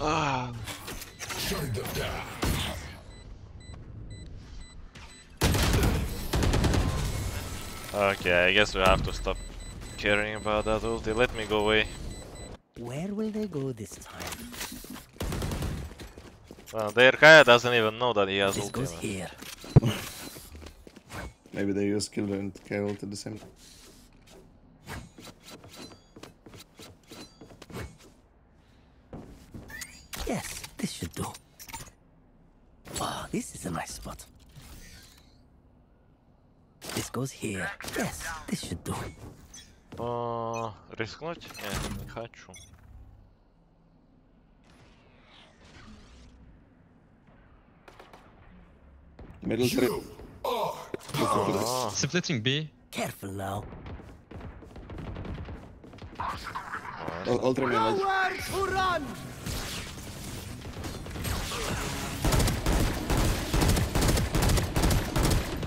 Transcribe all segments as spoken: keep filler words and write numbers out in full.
Ah. Shut them down. Okay, I guess we have to stop caring about that ulti. Let me go away. Where will they go this time? Well, their Kaya doesn't even know that he has this ulti. Goes here. Maybe they use killer and Kaya ult at the same time. Yes, this should do. Wow, this is a nice spot. This goes here. Yes, this should do. Uh, рискнуть? Нет, не хочу. Middle trip. Oh. Splitting B. Careful now. All, all three no to run.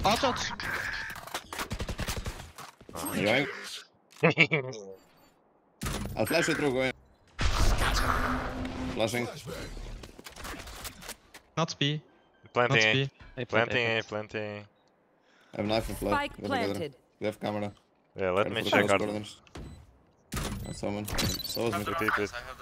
Out. I'm going. I'll flash it through, go in. Flashing. Not B. Planting A. Planting A, planting. I have knife and flag. We have camera. Yeah, let me check out. I summon. So is me.